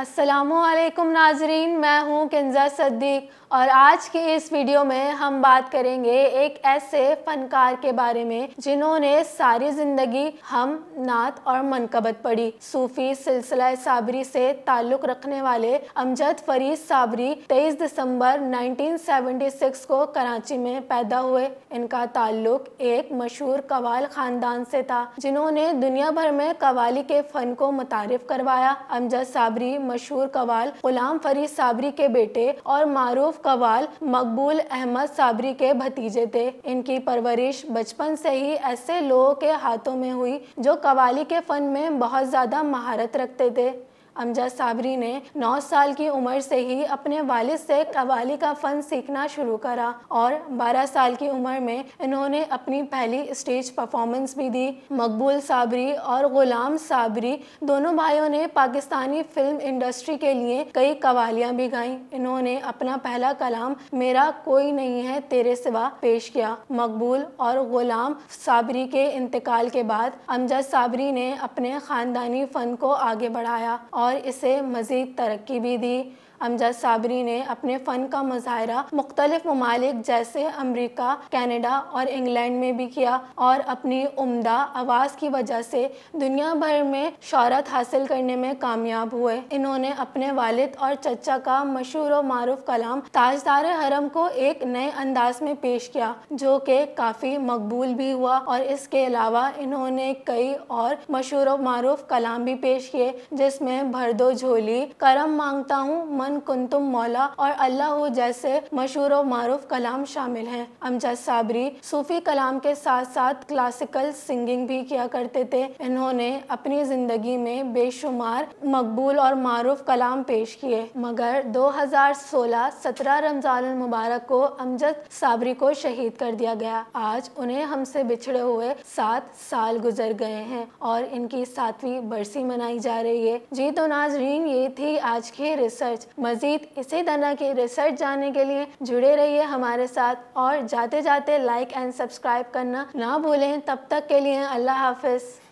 अस्सलामुअलैकुम नाजरीन, मैं हूँ कंजा सद्दीक और आज की इस वीडियो में हम बात करेंगे एक ऐसे फनकार के बारे में जिन्होंने सारी ज़िंदगी हम नात और मनकबत पढ़ी। सूफ़ी सिलसिला साबरी से ताल्लुक़ रखने वाले अमजद फरीद साबरी 23 दिसंबर 1976 को कराची में पैदा हुए। इनका ताल्लुक़ एक मशहूर कवाल ख़ानदान से था जिन्होंने दुनिया भर में कवाली के फ़न को मुतारिफ करवाया। अमजद साबरी मशहूर कवाल गुलाम फरीद साबरी के बेटे और मारूफ कवाल मकबूल अहमद साबरी के भतीजे थे। इनकी परवरिश बचपन से ही ऐसे लोगों के हाथों में हुई जो कवाली के फन में बहुत ज़्यादा महारत रखते थे। अमजद साबरी ने 9 साल की उम्र से ही अपने वालिद से कवाली का फ़न सीखना शुरू करा और 12 साल की उम्र में इन्होंने अपनी पहली स्टेज परफॉर्मेंस भी दी। मकबूल साबरी और गुलाम साबरी दोनों भाइयों ने पाकिस्तानी फिल्म इंडस्ट्री के लिए कई कवालियाँ भी गाईं। इन्होंने अपना पहला कलाम मेरा कोई नहीं है तेरे सिवा पेश किया। मकबूल और गुलाम साबरी के इंतकाल के बाद अमजद साबरी ने अपने ख़ानदानी फ़न को आगे बढ़ाया और इसे मज़ीद तरक्की भी दी। अमजद साबरी ने अपने फ़न का मुज़ाहरा मुख्तलिफ ममालिक जैसे अमरीका, कैनेडा और इंग्लैंड में भी किया और अपनी उम्दा आवाज़ की वजह से दुनिया भर में शोहरत हासिल करने में कामयाब हुए। इन्होंने अपने वालिद और चचा का मशहूर व मारूफ कलाम ताजदारे हरम को एक नए अंदाज में पेश किया जो कि काफ़ी मकबूल भी हुआ और इसके अलावा इन्होंने कई और मशहूर व मारूफ कलाम भी पेश किए जिसमें भरदो झोली, करम मांगता हूँ, कुंतुम मौला और अल्लाह जैसे मशहूर और मारूफ कलाम शामिल हैं। अमजद साबरी सूफी कलाम के साथ साथ क्लासिकल सिंगिंग भी किया करते थे। इन्होंने अपनी ज़िंदगी में बेशुमार मकबूल और मारूफ कलाम पेश किए, मगर 2016-17 रमज़ानुल मुबारक को अमजद साबरी को शहीद कर दिया गया। आज उन्हें हमसे बिछड़े हुए 7 साल गुजर गए हैं और इनकी 7वीं बरसी मनाई जा रही है। जी तो नाजरीन, ये थी आज की रिसर्च। मज़ीद इसी तरह की रिसर्च जानने के लिए जुड़े रहिए हमारे साथ और जाते जाते लाइक एंड सब्सक्राइब करना ना भूलें। तब तक के लिए अल्लाह हाफिज़।